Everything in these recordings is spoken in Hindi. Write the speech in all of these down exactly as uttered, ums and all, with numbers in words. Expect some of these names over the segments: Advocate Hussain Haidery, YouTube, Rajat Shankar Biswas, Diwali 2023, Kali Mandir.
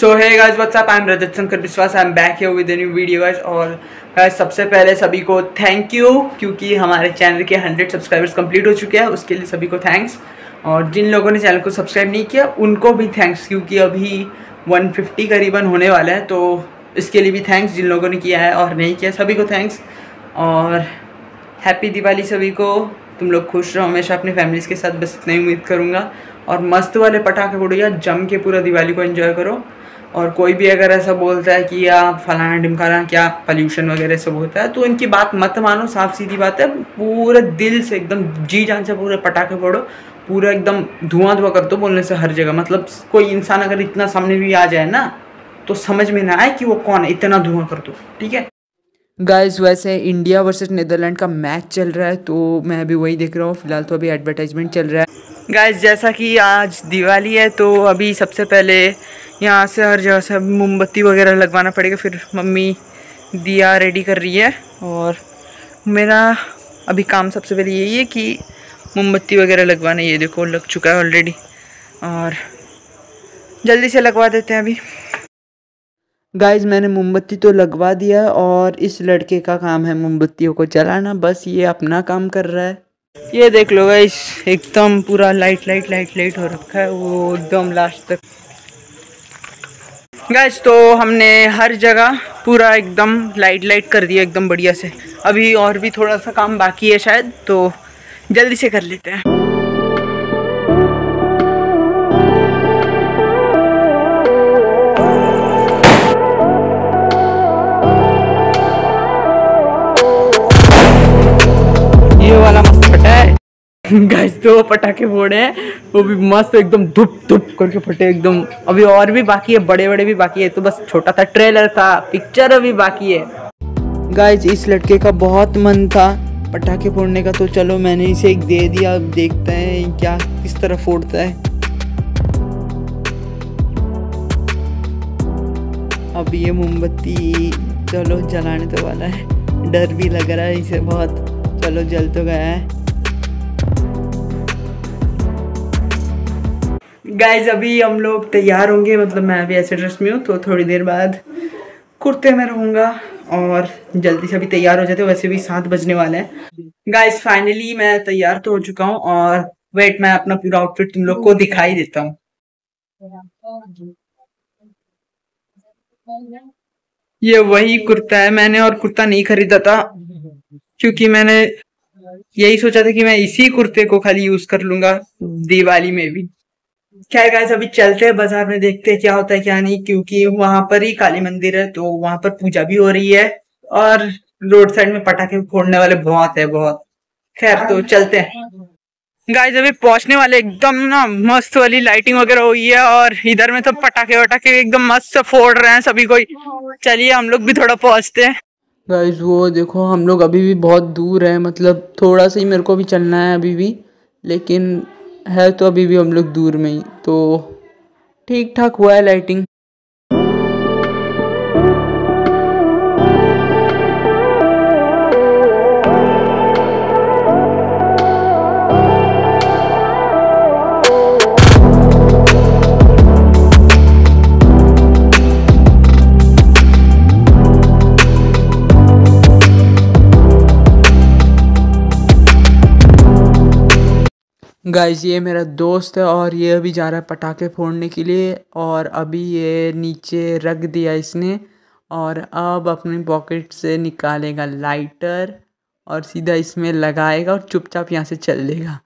So hey guys what's up, I am Rajat Shankar Biswas, I am back here with a new video guys. और गाइस सबसे पहले सभी को थैंक यू, क्योंकि हमारे चैनल के हंड्रेड सब्सक्राइबर्स कंप्लीट हो चुके हैं, उसके लिए सभी को थैंक्स। और जिन लोगों ने चैनल को सब्सक्राइब नहीं किया उनको भी थैंक्स, क्योंकि अभी वन फिफ्टी करीबन होने वाला है, तो इसके लिए भी थैंक्स जिन लोगों ने किया है और नहीं किया, सभी को थैंक्स। और हैप्पी दिवाली सभी को, तुम लोग खुश रहो हमेशा अपनी फैमिलीज़ के साथ, बस इतना ही उम्मीद करूँगा। और मस्त वाले पटाखे फोड़िए, जम के पूरा दिवाली को एंजॉय करो। और कोई भी अगर ऐसा बोलता है कि या फलाना ढिमकाना क्या पॉल्यूशन वगैरह सब होता है, तो इनकी बात मत मानो, साफ सीधी बात है। पूरे दिल से एकदम जी जान से पूरे पटाखे फोड़ो, पूरा एकदम धुआं धुआं कर दो बोलने से हर जगह। मतलब कोई इंसान अगर इतना सामने भी आ जाए ना, तो समझ में ना आए कि वो कौन है, इतना धुआं कर दो, ठीक है गाइज। वैसे इंडिया वर्सेस नेदरलैंड का मैच चल रहा है, तो मैं अभी वही देख रहा हूँ फिलहाल, तो अभी एडवर्टाइजमेंट चल रहा है गाइज। जैसा कि आज दिवाली है, तो अभी सबसे पहले यहाँ से हर जगह से मोमबत्ती वगैरह लगवाना पड़ेगा। फिर मम्मी दिया रेडी कर रही है, और मेरा अभी काम सबसे पहले यही है कि मोमबत्ती वगैरह लगवाना। ये देखो लग चुका है ऑलरेडी, और जल्दी से लगवा देते हैं अभी गाइज। मैंने मोमबत्ती तो लगवा दिया, और इस लड़के का काम है मोमबत्तियों को जलाना, बस ये अपना काम कर रहा है। ये देख लो गाइज, एकदम पूरा लाइट लाइट लाइट लाइट हो रखा है, वो एकदम लास्ट तक गाइज। तो हमने हर जगह पूरा एकदम लाइट लाइट कर दिया एकदम बढ़िया से। अभी और भी थोड़ा सा काम बाकी है शायद, तो जल्दी से कर लेते हैं। ये वाला मस्त फटा है गाइस, तो पटाखे फोड़े हैं वो भी मस्त एकदम धुप धुप करके फटे एकदम। अभी और भी बाकी है, बड़े बड़े भी बाकी है, तो बस छोटा था ट्रेलर था, पिक्चर अभी बाकी है गाइस। इस लड़के का बहुत मन था पटाखे फोड़ने का, तो चलो मैंने इसे एक दे दिया, अब देखते हैं क्या किस तरह फोड़ता है। अब ये मोमबत्ती चलो जलाने तो वाला है, डर भी लग रहा है इसे बहुत। चलो जल तो गया है गाइज। अभी हम लोग तैयार होंगे, मतलब मैं अभी ऐसे ड्रेस में हूँ, तो थोड़ी देर बाद कुर्ते में रहूँगा, और जल्दी से अभी तैयार हो जाते हैं, वैसे भी सात बजने वाले हैं गाइज। फाइनली मैं तैयार तो हो चुका हूँ, और वेट मैं अपना पूरा आउटफिट तुम लोग को दिखाई देता हूँ। ये वही कुर्ता है, मैंने और कुर्ता नहीं खरीदा था, क्योंकि मैंने यही सोचा था कि मैं इसी कुर्ते को खाली यूज कर लूंगा दिवाली में भी। क्या है गाइस, अभी चलते हैं बाजार में, देखते हैं क्या होता है क्या नहीं, क्योंकि वहां पर ही काली मंदिर है, तो वहां पर पूजा भी हो रही है, और रोड साइड में पटाखे फोड़ने वाले बहुत है बहुत। खैर तो चलते हैं गाइस। अभी पहुंचने वाले, एकदम ना मस्त वाली लाइटिंग वगैरह हुई है, और इधर में तो पटाखे वटाखे एकदम मस्त फोड़ रहे हैं सभी कोई। चलिए हम लोग भी थोड़ा पहुँचते हैं गाइस। वो देखो हम लोग अभी भी बहुत दूर है, मतलब थोड़ा सा ही मेरे को भी चलना है अभी भी, लेकिन है तो अभी भी हम लोग दूर में ही, तो ठीक ठाक हुआ है लाइटिंग। गाइस ये मेरा दोस्त है, और ये अभी जा रहा है पटाखे फोड़ने के लिए, और अभी ये नीचे रख दिया इसने, और अब अपनी पॉकेट से निकालेगा लाइटर, और सीधा इसमें लगाएगा, और चुपचाप यहाँ से चल देगा।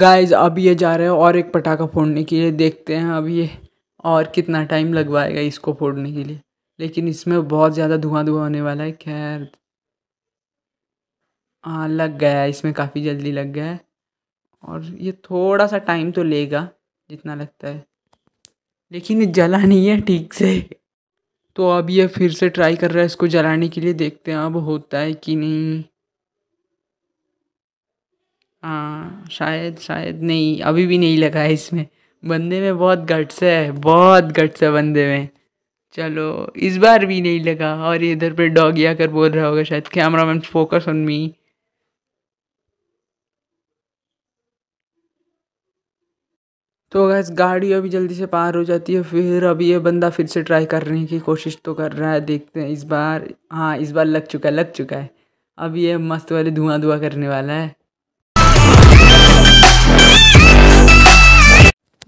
गाइज अब ये जा रहे हैं और एक पटाखा फोड़ने के लिए, देखते हैं अब ये और कितना टाइम लगवाएगा इसको फोड़ने के लिए, लेकिन इसमें बहुत ज़्यादा धुआं धुआं होने वाला है। खैर हाँ लग गया है, इसमें काफ़ी जल्दी लग गया है और ये थोड़ा सा टाइम तो लेगा जितना लगता है, लेकिन ये जला नहीं है ठीक से। तो अब ये फिर से ट्राई कर रहा है इसको जलाने के लिए, देखते हैं अब होता है कि नहीं। हाँ शायद शायद नहीं, अभी भी नहीं लगा है। इसमें बंदे में बहुत गट्स है, बहुत गट्स है बंदे में। चलो इस बार भी नहीं लगा। और इधर पे डॉगी आकर बोल रहा होगा शायद, कैमरामैन फोकस ऑन मी। तो गैस गाड़ी अभी जल्दी से पार हो जाती है। फिर अभी ये बंदा फिर से ट्राई करने की कोशिश तो कर रहा है, देखते हैं इस बार। हाँ इस बार लग चुका है, लग चुका है। अब ये मस्त वाले धुआं धुआं करने वाला है।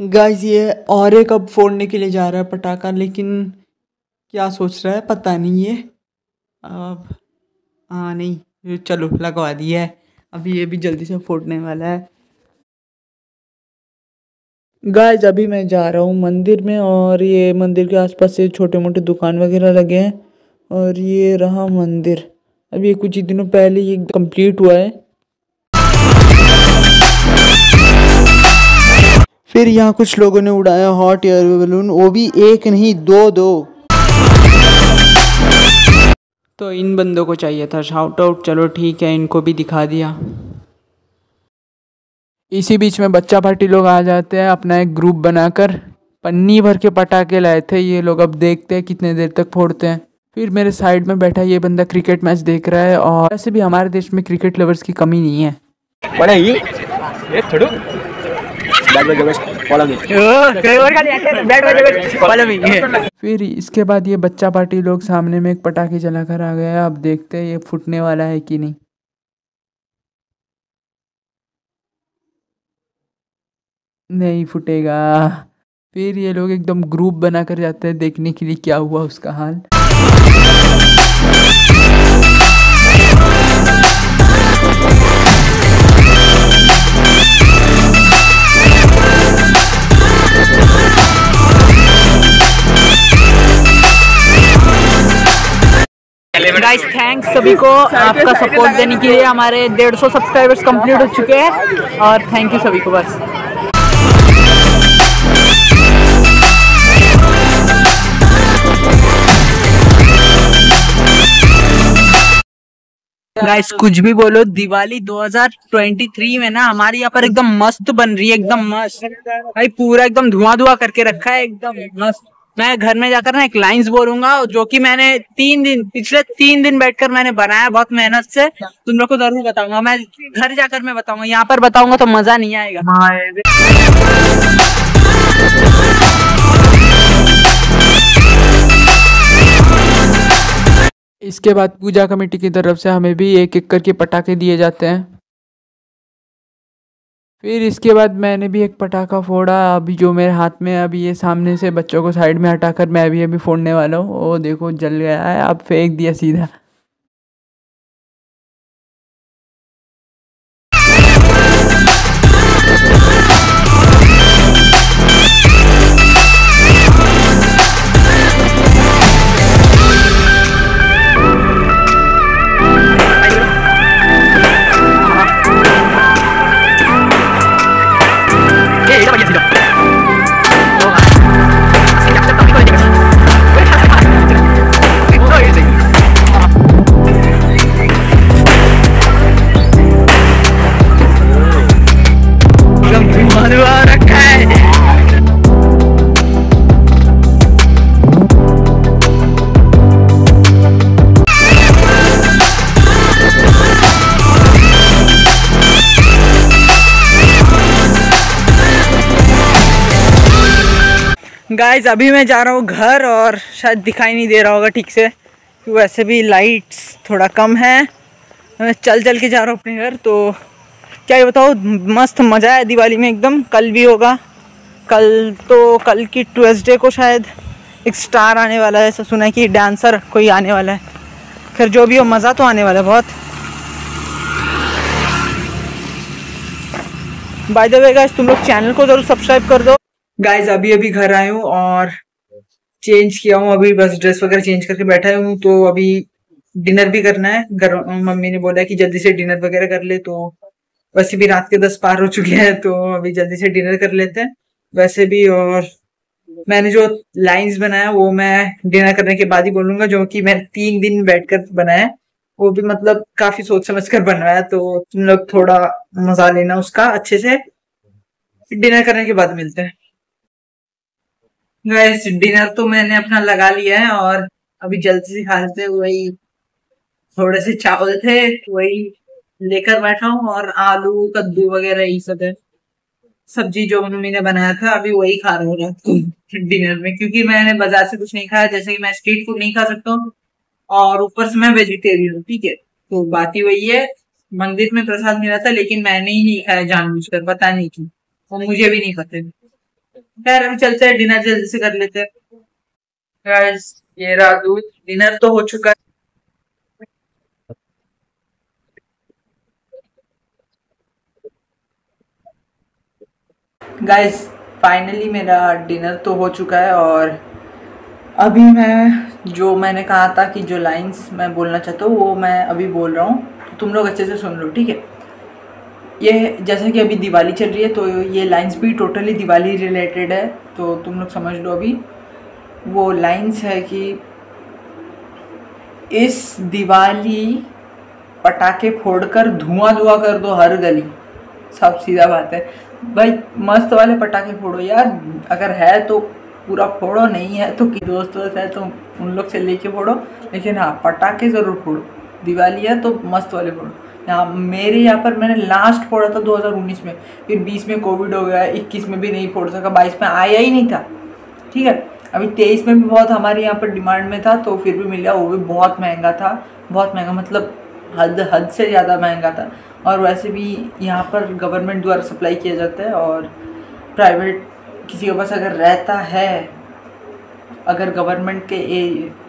गाइस ये और एक अब फोड़ने के लिए जा रहा है पटाखा, लेकिन क्या सोच रहा है पता नहीं है अब। हाँ नहीं चलो लगवा दिया है। अभी ये भी जल्दी से फोड़ने वाला है। गाइस अभी मैं जा रहा हूँ मंदिर में, और ये मंदिर के आसपास से छोटे मोटे दुकान वगैरह लगे हैं। और ये रहा मंदिर, अभी कुछ ही दिनों पहले ये कंप्लीट हुआ है। फिर यहाँ कुछ लोगों ने उड़ाया हॉट एयर बलून, वो भी एक नहीं दो दो। तो इन बंदों को चाहिए था शाउट आउट, चलो ठीक है इनको भी दिखा दिया। इसी बीच में बच्चा पार्टी लोग आ जाते हैं अपना एक ग्रुप बनाकर। पन्नी भर के पटाखे लाए थे ये लोग, अब देखते हैं कितने देर तक फोड़ते हैं। फिर मेरे साइड में बैठा ये बंदा क्रिकेट मैच देख रहा है, और वैसे भी हमारे देश में क्रिकेट लवर्स की कमी नहीं है। फिर इसके बाद ये बच्चा पार्टी लोग सामने में एक पटाखे जला कर आ गया। अब देखते हैं ये फूटने वाला है कि नहीं। नहीं फूटेगा। फिर ये लोग एकदम ग्रुप बना कर जाते हैं देखने के लिए क्या हुआ उसका हाल। गाइस थैंक्स सभी को आपका सपोर्ट देने के लिए। हमारे डेढ़ सौ सब्सक्राइबर्स कंप्लीट हो चुके हैं, और थैंक यू सभी को। बस गाइस कुछ भी बोलो, दिवाली दो हज़ार तेईस में ना हमारे यहाँ पर एकदम मस्त बन रही है, एकदम मस्त भाई, पूरा एकदम धुआं धुआं करके रखा है एकदम मस्त। मैं घर में जाकर ना एक लाइंस बोलूंगा जो कि मैंने तीन दिन पिछले तीन दिन बैठकर मैंने बनाया बहुत मेहनत से। तुम लोग को जरूर बताऊंगा, मैं घर जाकर मैं बताऊंगा, यहाँ पर बताऊंगा तो मजा नहीं आएगा। इसके बाद पूजा कमेटी की तरफ से हमें भी एक एक करके पटाखे दिए जाते हैं। फिर इसके बाद मैंने भी एक पटाखा फोड़ा, अभी जो मेरे हाथ में है। अभी ये सामने से बच्चों को साइड में हटाकर मैं अभी अभी फोड़ने वाला हूँ। ओ देखो जल गया है, अब फेंक दिया सीधा। गाइस अभी मैं जा रहा हूँ घर, और शायद दिखाई नहीं दे रहा होगा ठीक से, क्योंकि वैसे भी लाइट्स थोड़ा कम है। मैं चल चल के जा रहा हूँ अपने घर। तो क्या ये बताओ मस्त मज़ा है दिवाली में एकदम। कल भी होगा, कल तो कल की ट्यूसडे को शायद एक स्टार आने वाला है, ऐसा सुना है कि डांसर कोई आने वाला है। खैर जो भी हो मज़ा तो आने वाला है बहुत। बाय द वे गाइस तुम लोग चैनल को ज़रूर सब्सक्राइब कर दो। गाइज अभी अभी घर आया हूँ और चेंज किया हूँ, अभी बस ड्रेस वगैरह चेंज करके बैठा हूँ। तो अभी डिनर भी करना है, घर मम्मी ने बोला कि जल्दी से डिनर वगैरह कर ले। तो वैसे भी रात के दस पार हो चुके हैं, तो अभी जल्दी से डिनर कर लेते हैं वैसे भी। और मैंने जो लाइंस बनाया वो मैं डिनर करने के बाद ही बोलूंगा, जो कि मैंने तीन दिन बैठकर बनाया, वो भी मतलब काफी सोच समझ कर बनवाया। तो तुम लोग थोड़ा मजा लेना उसका अच्छे से, डिनर करने के बाद मिलते हैं। गाइस डिनर तो मैंने अपना लगा लिया है और अभी जल्दी से खाते, वही थोड़े से चावल थे वही लेकर बैठा हूँ और आलू कद्दू वगैरह ये सब है सब्जी जो मम्मी ने बनाया था, अभी वही खा रहा हूँ रात को डिनर में, क्योंकि मैंने बाजार से कुछ नहीं खाया। जैसे कि मैं स्ट्रीट फूड नहीं खा सकता हूँ और ऊपर से मैं वेजिटेरियन हूँ, ठीक है। तो बात ही वही है, मंदिर में प्रसाद मिला था लेकिन मैंने ही नहीं खाया जानबूझकर, पता नहीं क्यों, और मुझे भी नहीं पता। खैर हम चलते हैं, डिनर जल्दी से कर लेते हैं। ये रहा दूध, डिनर तो हो चुका है। गाइज फाइनली मेरा डिनर तो हो चुका है और अभी मैं जो मैंने कहा था कि जो लाइंस मैं बोलना चाहता हूँ वो मैं अभी बोल रहा हूँ, तो तुम लोग अच्छे से सुन लो, ठीक है। ये जैसा कि अभी दिवाली चल रही है तो ये लाइंस भी टोटली दिवाली रिलेटेड है, तो तुम लोग समझ लो। अभी वो लाइंस है कि इस दिवाली पटाखे फोड़कर धुआं धुआं कर दो हर गली। सब सीधा बात है भाई, मस्त वाले पटाखे फोड़ो यार, अगर है तो पूरा फोड़ो, नहीं है तो दोस्त दोस्त है तो उन लोग से लेके फोड़ो, लेकिन हाँ पटाखे ज़रूर फोड़ो। दिवाली है तो मस्त वाले फोड़ो। यहाँ मेरे यहाँ पर मैंने लास्ट फोड़ा था दो हज़ार उन्नीस में, फिर बीस में कोविड हो गया, इक्कीस में भी नहीं फोड़ सका, बाईस में आया ही नहीं था, ठीक है। अभी तेईस में भी बहुत हमारे यहाँ पर डिमांड में था तो फिर भी मिल गया, वो भी बहुत महंगा था, बहुत महंगा मतलब हद हद से ज़्यादा महंगा था। और वैसे भी यहाँ पर गवर्नमेंट द्वारा सप्लाई किया जाता है और प्राइवेट किसी के पास अगर रहता है, अगर गवर्नमेंट के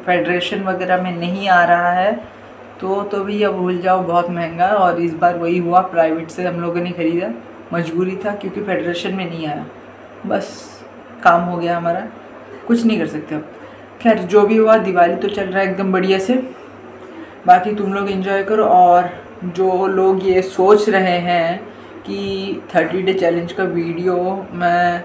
फेडरेशन वगैरह में नहीं आ रहा है तो तो भी अब भूल जाओ, बहुत महंगा। और इस बार वही हुआ, प्राइवेट से हम लोगों ने ख़रीदा, मजबूरी था क्योंकि फेडरेशन में नहीं आया, बस काम हो गया हमारा, कुछ नहीं कर सकते अब। खैर जो भी हुआ, दिवाली तो चल रहा है एकदम बढ़िया से, बाकी तुम लोग एंजॉय करो। और जो लोग ये सोच रहे हैं कि थर्टी डे चैलेंज का वीडियो मैं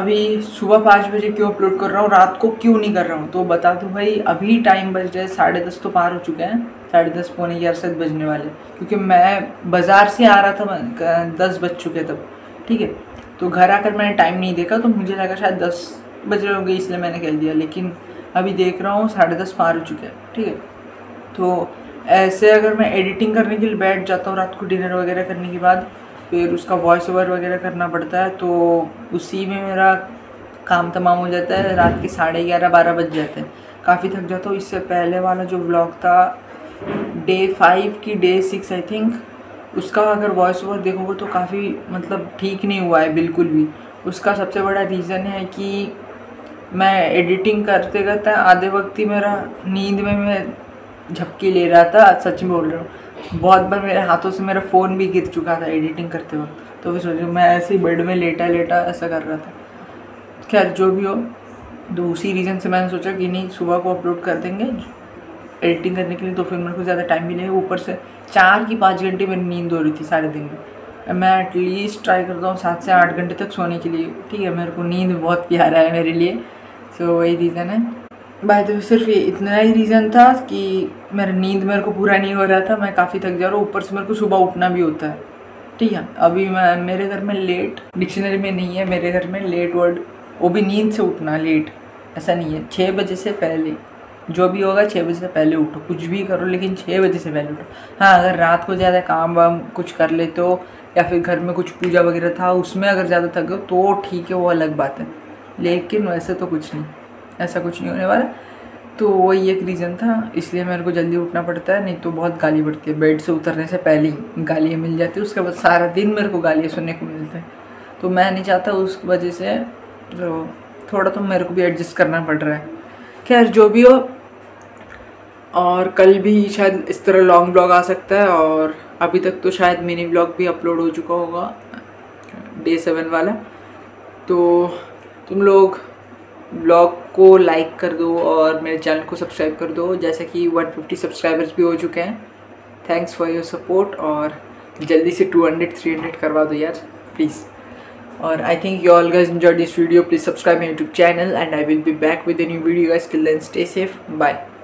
अभी सुबह पाँच बजे क्यों अपलोड कर रहा हूँ, रात को क्यों नहीं कर रहा हूँ, तो बता दो भाई। अभी टाइम बज रहा है, साढ़े दस तो पार हो चुके हैं, साढ़े दस पौने ग्यारह सात बजने वाले, क्योंकि मैं बाज़ार से आ रहा था, दस बज चुके तब, ठीक है। तो घर आकर मैंने टाइम नहीं देखा, तो मुझे लगा शायद दस बज रहे होंगे इसलिए मैंने कह दिया, लेकिन अभी देख रहा हूँ साढ़े दस पार हो चुके हैं, ठीक है। तो ऐसे अगर मैं एडिटिंग करने के लिए बैठ जाता हूँ रात को डिनर वगैरह करने के बाद, फिर उसका वॉइस ओवर वगैरह करना पड़ता है, तो उसी में मेरा काम तमाम हो जाता है, रात के साढ़े ग्यारह बारह बज जाते हैं, काफ़ी थक जाता हूँ। इससे पहले वाला जो व्लॉग था डे फाइव की डे सिक्स आई थिंक, उसका अगर वॉइस ओवर देखोगे तो काफ़ी मतलब ठीक नहीं हुआ है बिल्कुल भी। उसका सबसे बड़ा रीज़न है कि मैं एडिटिंग करते करते आधे वक्त ही मेरा नींद में मैं झपकी ले रहा था, सच में बोल रहा हूँ। बहुत बार मेरे हाथों से मेरा फ़ोन भी गिर चुका था एडिटिंग करते वक्त, तो फिर सोचो मैं ऐसे ही बेड में लेटा लेटा ऐसा कर रहा था। खैर जो भी हो, तो उसी रीज़न से मैंने सोचा कि नहीं सुबह को अपलोड कर देंगे एडिटिंग करने के लिए, तो फिर मेरे को ज़्यादा टाइम भी नहीं। ऊपर से चार की पाँच घंटे मेरी नींद हो रही थी सारे दिन में, मैं एटलीस्ट ट्राई करता हूँ सात से आठ घंटे तक सोने के लिए, ठीक है। मेरे को नींद बहुत प्यारा है मेरे लिए, सो वही रीज़न है भाई। तो सिर्फ ये इतना ही रीज़न था कि मेरा नींद मेरे को पूरा नहीं हो रहा था, मैं काफ़ी थक जा रहा हूँ, ऊपर से मेरे को सुबह उठना भी होता है, ठीक है। अभी मैं मेरे घर में लेट डिक्शनरी में नहीं है, मेरे घर में लेट वर्ड, वो भी नींद से उठना लेट, ऐसा नहीं है। छः बजे से पहले जो भी होगा, छः बजे से पहले उठो, कुछ भी करो लेकिन छः बजे से पहले उठो। हाँ अगर रात को ज़्यादा काम वाम कुछ कर लेते हो या फिर घर में कुछ पूजा वगैरह था उसमें अगर ज़्यादा थक गए तो ठीक है, वो अलग बात है, लेकिन वैसे तो कुछ नहीं, ऐसा कुछ नहीं होने वाला। तो वही एक रीज़न था, इसलिए मेरे को जल्दी उठना पड़ता है, नहीं तो बहुत गाली पड़ती है बेड से उतरने से पहले ही, गालियाँ मिल जाती है, उसके बाद सारा दिन मेरे को गालियाँ सुनने को मिलते हैं, तो मैं नहीं चाहता उस वजह से, तो थोड़ा तो मेरे को भी एडजस्ट करना पड़ रहा है। खैर जो भी हो, और कल भी शायद इस तरह लॉन्ग ब्लॉग आ सकता है, और अभी तक तो शायद मिनी ब्लॉग भी अपलोड हो चुका होगा डे सेवन वाला, तो तुम लोग ब्लॉग को लाइक कर दो और मेरे चैनल को सब्सक्राइब कर दो, जैसे कि एक सौ पचास सब्सक्राइबर्स भी हो चुके हैं। थैंक्स फॉर योर सपोर्ट और जल्दी से टू हंड्रेड थ्री हंड्रेड करवा दो यार प्लीज़। और I think you all guys enjoyed this video, please subscribe my YouTube channel and I will be back with a new video guys. Till then stay safe, bye.